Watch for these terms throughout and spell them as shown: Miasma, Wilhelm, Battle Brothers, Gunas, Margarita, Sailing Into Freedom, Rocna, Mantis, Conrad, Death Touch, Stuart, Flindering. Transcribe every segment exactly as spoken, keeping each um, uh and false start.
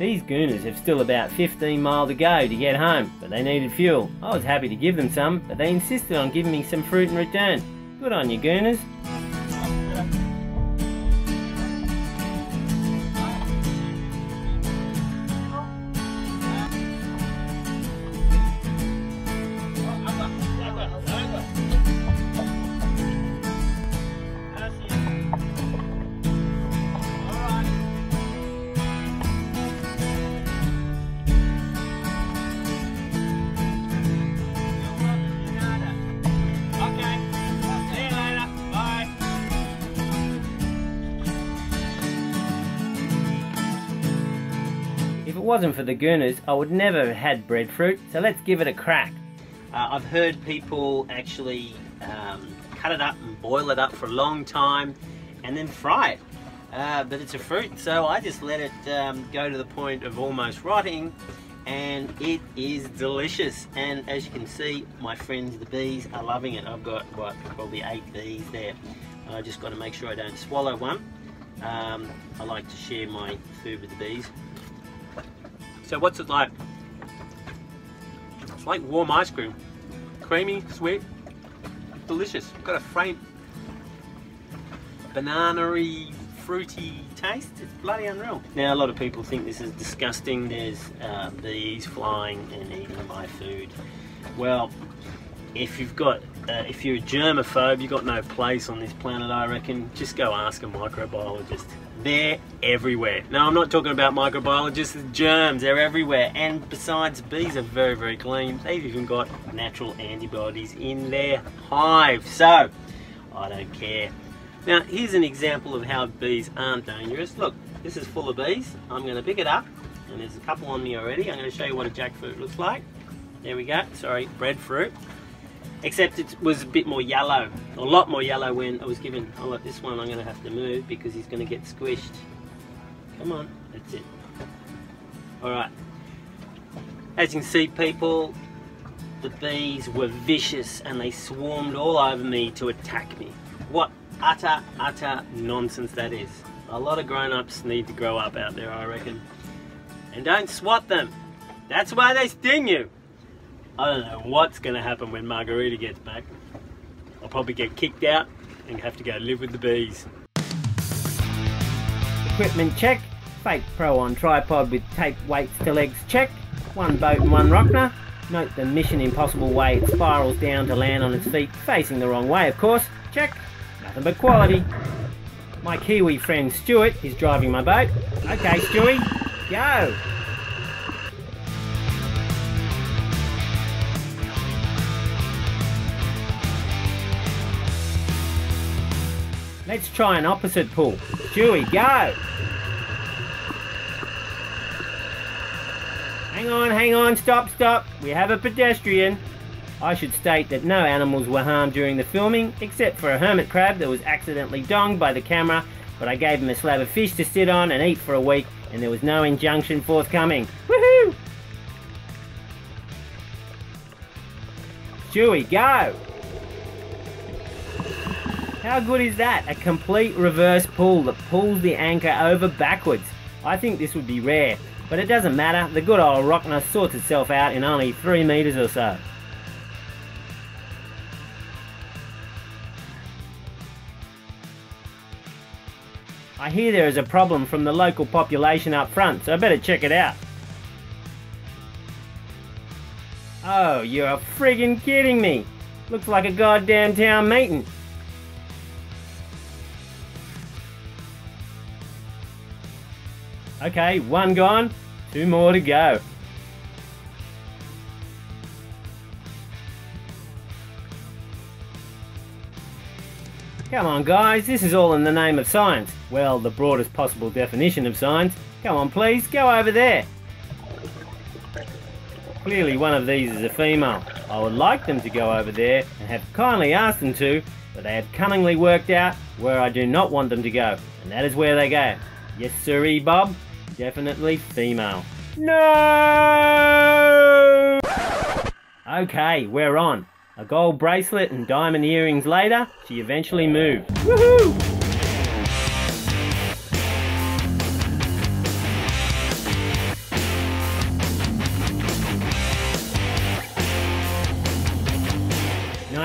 These Gunas have still about fifteen miles to go to get home, but they needed fuel. I was happy to give them some, but they insisted on giving me some fruit in return. Good on you, Gunas. If it wasn't for the Gunas, I would never have had breadfruit, so let's give it a crack. Uh, I've heard people actually um, cut it up and boil it up for a long time and then fry it, uh, but it's a fruit, so I just let it um, go to the point of almost rotting, and it is delicious. And as you can see, my friends the bees are loving it. I've got what, probably eight bees there. I just got to make sure I don't swallow one. Um, I like to share my food with the bees. So what's it like? It's like warm ice cream. Creamy, sweet, delicious. Got a faint banana-y, fruity taste. It's bloody unreal. Now a lot of people think this is disgusting. There's uh, bees flying and eating my food. Well, if you've got, uh, if you're a germaphobe, you've got no place on this planet, I reckon. Just go ask a microbiologist. They're everywhere. No, I'm not talking about microbiologists, germs, they're everywhere. And besides, bees are very, very clean. They've even got natural antibodies in their hive, so I don't care. Now, here's an example of how bees aren't dangerous. Look, this is full of bees. I'm gonna pick it up, and there's a couple on me already. I'm gonna show you what a jackfruit looks like. There we go, sorry, breadfruit. Except it was a bit more yellow, a lot more yellow when I was given. Oh look, this one I'm going to have to move because he's going to get squished. Come on, that's it. Alright, as you can see people, the bees were vicious and they swarmed all over me to attack me. What utter, utter nonsense that is. A lot of grown-ups need to grow up out there, I reckon. And don't swat them, that's why they sting you. I don't know what's going to happen when Margarita gets back. I'll probably get kicked out and have to go live with the bees. Equipment check. Fake pro on tripod with tape weights to legs check. One boat and one Rocna. Note the Mission Impossible way it spirals down to land on its feet, facing the wrong way of course. Check. Nothing but quality. My Kiwi friend Stuart is driving my boat. Okay Stewie, go! Let's try an opposite pull. Stewie, go! Hang on, hang on, stop, stop. We have a pedestrian. I should state that no animals were harmed during the filming, except for a hermit crab that was accidentally donged by the camera, but I gave him a slab of fish to sit on and eat for a week, and there was no injunction forthcoming. Woohoo! Stewie, go! How good is that? A complete reverse pull that pulls the anchor over backwards. I think this would be rare, but it doesn't matter. The good old Rocna sorts itself out in only three metres or so. I hear there is a problem from the local population up front, so I better check it out. Oh, you're friggin' kidding me. Looks like a goddamn town meeting. Okay, one gone, two more to go. Come on guys, this is all in the name of science. Well, the broadest possible definition of science. Come on please, go over there. Clearly one of these is a female. I would like them to go over there and have kindly asked them to, but they have cunningly worked out where I do not want them to go, and that is where they go. Yes siree, Bob. Definitely female. No! Okay, we're on. A gold bracelet and diamond earrings later, she eventually moved. Woohoo!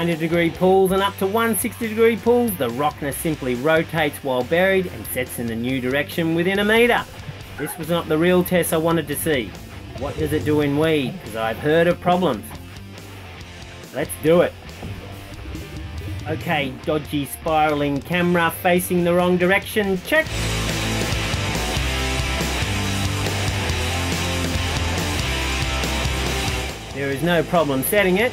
ninety degree pulls and up to one hundred sixty degree pulls, the Rocna simply rotates while buried and sets in a new direction within a metre. This was not the real test I wanted to see. What does it do in weed? Because I've heard of problems. Let's do it. Okay, dodgy spiralling camera facing the wrong direction, check. There is no problem setting it.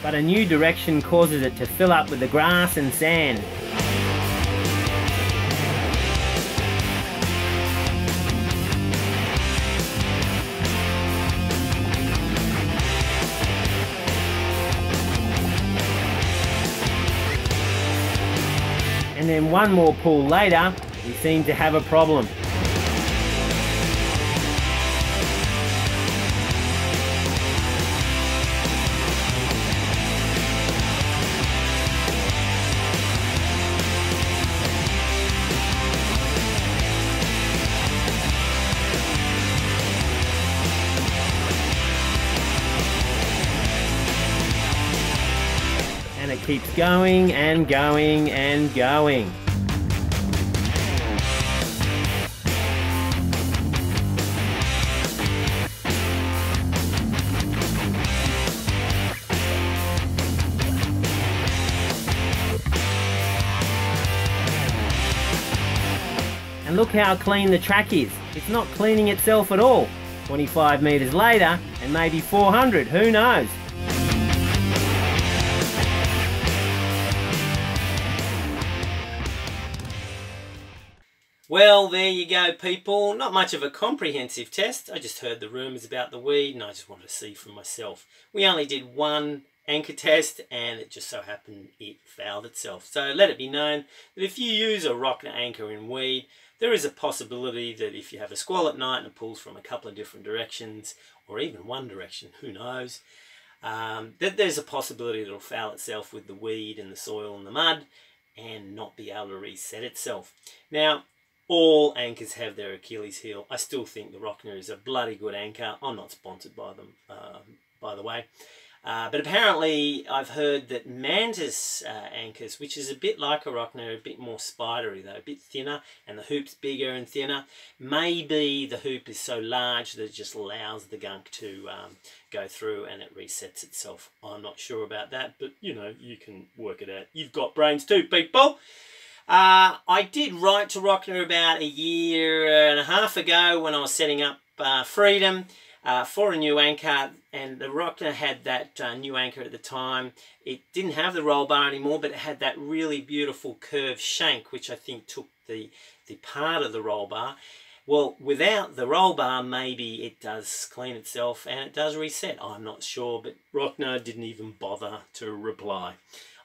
But a new direction causes it to fill up with the grass and sand. And then one more pull later, we seem to have a problem. And it keeps going and going and going. And look how clean the track is. It's not cleaning itself at all. twenty-five metres later, and maybe four hundred, who knows? Well, there you go, people. Not much of a comprehensive test. I just heard the rumours about the weed and I just wanted to see for myself. We only did one anchor test and it just so happened it fouled itself. So let it be known that if you use a Rocna anchor in weed, there is a possibility that if you have a squall at night and it pulls from a couple of different directions, or even one direction, who knows, um, that there's a possibility that it'll foul itself with the weed and the soil and the mud and not be able to reset itself. Now, all anchors have their Achilles heel. I still think the Rocna is a bloody good anchor. I'm not sponsored by them, um, by the way. Uh, but apparently I've heard that Mantis uh, anchors, which is a bit like a Rocna, a bit more spidery though, a bit thinner, and the hoop's bigger and thinner. Maybe the hoop is so large that it just allows the gunk to um, go through and it resets itself. I'm not sure about that, but you know, you can work it out. You've got brains too, people. Uh, I did write to Rocna about a year and a half ago when I was setting up uh, Freedom uh, for a new anchor, and the Rocna had that uh, new anchor at the time. It didn't have the roll bar anymore, but it had that really beautiful curved shank, which I think took the, the part of the roll bar. Well, without the roll bar, maybe it does clean itself and it does reset. I'm not sure, but Rocna didn't even bother to reply.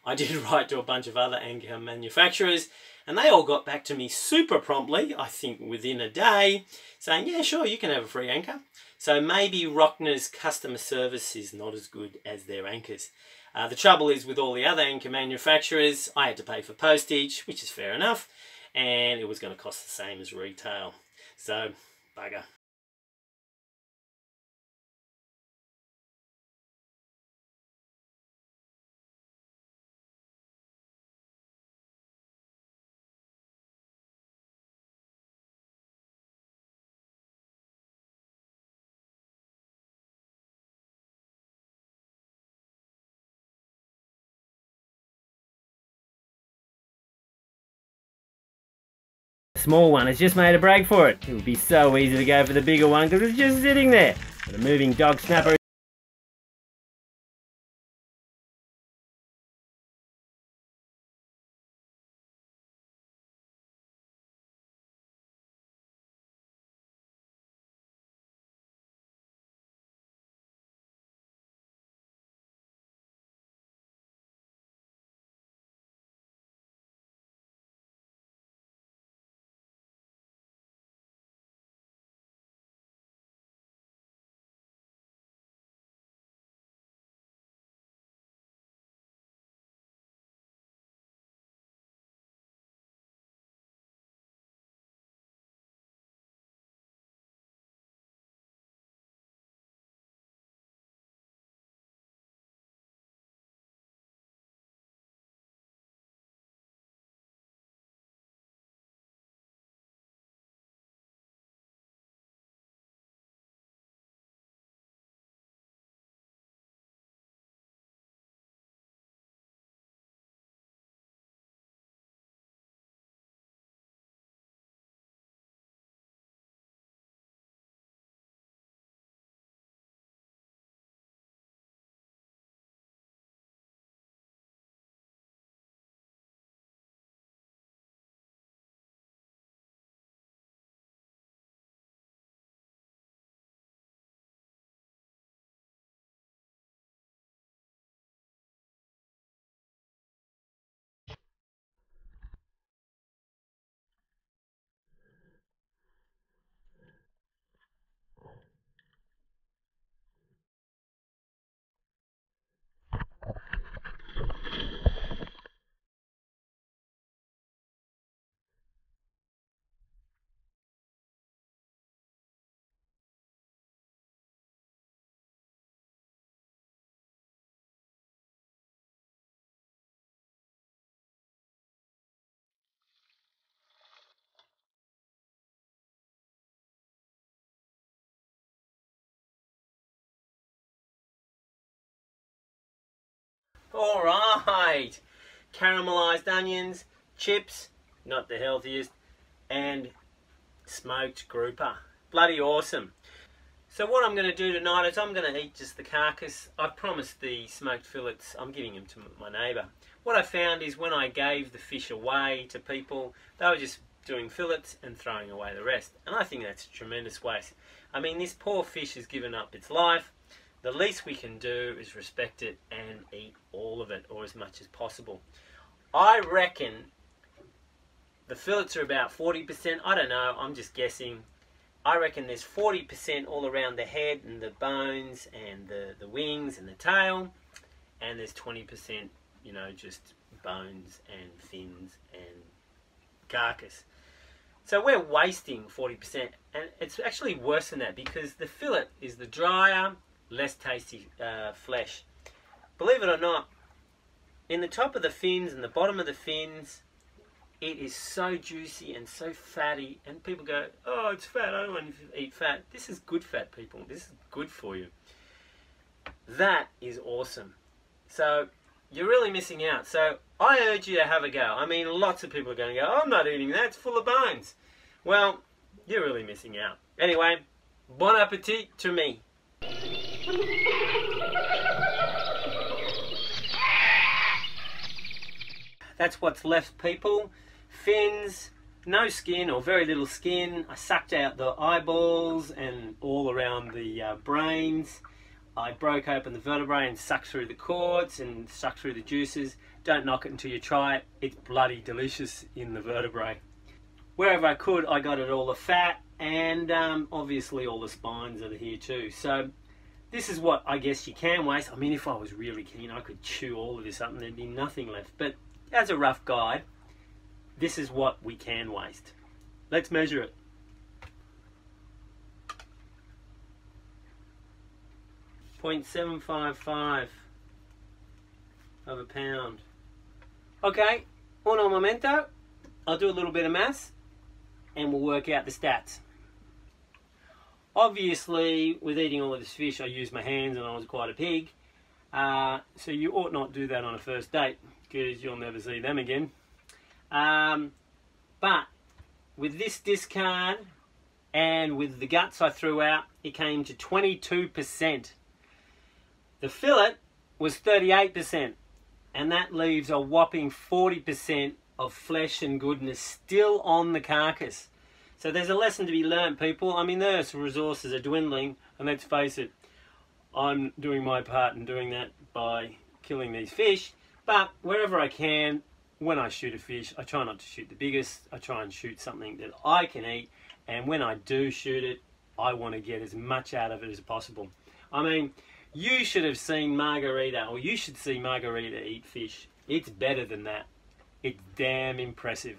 I did write to a bunch of other anchor manufacturers and they all got back to me super promptly, I think within a day, saying, yeah, sure, you can have a free anchor. So maybe Rocna's customer service is not as good as their anchors. Uh, the trouble is with all the other anchor manufacturers, I had to pay for postage, which is fair enough, and it was going to cost the same as retail. So, bugger. Small one has just made a break for it. It would be so easy to go for the bigger one because it's just sitting there. But a moving dog snapper. All right, caramelized onions, chips, not the healthiest, and smoked grouper. Bloody awesome. So what I'm going to do tonight is I'm going to eat just the carcass. I promised the smoked fillets, I'm giving them to my neighbour. What I found is when I gave the fish away to people, they were just doing fillets and throwing away the rest. And I think that's a tremendous waste. I mean, this poor fish has given up its life. The least we can do is respect it and eat all of it, or as much as possible. I reckon the fillets are about forty percent. I don't know, I'm just guessing. I reckon there's forty percent all around the head and the bones and the, the wings and the tail, and there's twenty percent, you know, just bones and fins and carcass. So we're wasting forty percent, and it's actually worse than that, because the fillet is the drier, less tasty uh, flesh. Believe it or not, in the top of the fins and the bottom of the fins, it is so juicy and so fatty, and people go, oh, it's fat, I don't want to eat fat. This is good fat, people. This is good for you. That is awesome. So you're really missing out. So I urge you to have a go. I mean, lots of people are going to go, oh, I'm not eating that, it's full of bones. Well, you're really missing out. Anyway, bon appetit to me. That's what's left, people. Fins, no skin or very little skin. I sucked out the eyeballs and all around the uh, brains. I broke open the vertebrae and sucked through the cords and sucked through the juices. Don't knock it until you try it. It's bloody delicious in the vertebrae. Wherever I could, I got it all, the fat, and um, obviously all the spines are here too. So this is what I guess you can waste. I mean, if I was really keen, I could chew all of this up and there'd be nothing left. But as a rough guide, this is what we can waste. Let's measure it. zero point seven five five of a pound. Okay, uno momento. I'll do a little bit of maths and we'll work out the stats. Obviously, with eating all of this fish, I used my hands and I was quite a pig. Uh, so you ought not do that on a first date, because you'll never see them again. Um, but with this discard and with the guts I threw out, it came to twenty-two percent. The fillet was thirty-eight percent, and that leaves a whopping forty percent of flesh and goodness still on the carcass. So there's a lesson to be learned, people. I mean, those resources are dwindling, and let's face it, I'm doing my part in doing that by killing these fish. But wherever I can, when I shoot a fish, I try not to shoot the biggest. I try and shoot something that I can eat. And when I do shoot it, I want to get as much out of it as possible. I mean, you should have seen Margarita, or you should see Margarita eat fish. It's better than that. It's damn impressive.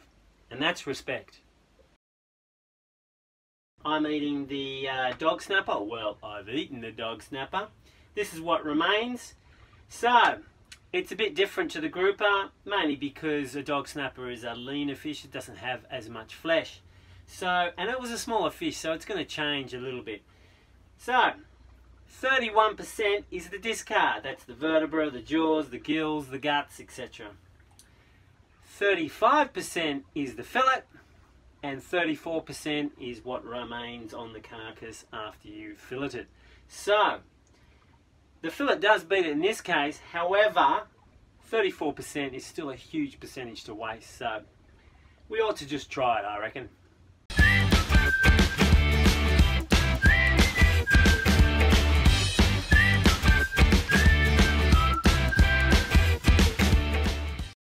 And that's respect. I'm eating the uh, dog snapper. Well, I've eaten the dog snapper. This is what remains. So it's a bit different to the grouper, mainly because a dog snapper is a leaner fish. It doesn't have as much flesh. So, and it was a smaller fish, so it's going to change a little bit. So, thirty-one percent is the discard. That's the vertebra, the jaws, the gills, the guts, et cetera. thirty-five percent is the fillet, and thirty-four percent is what remains on the carcass after you fillet it. So, the fillet does beat it in this case, however, thirty-four percent is still a huge percentage to waste, so we ought to just try it, I reckon.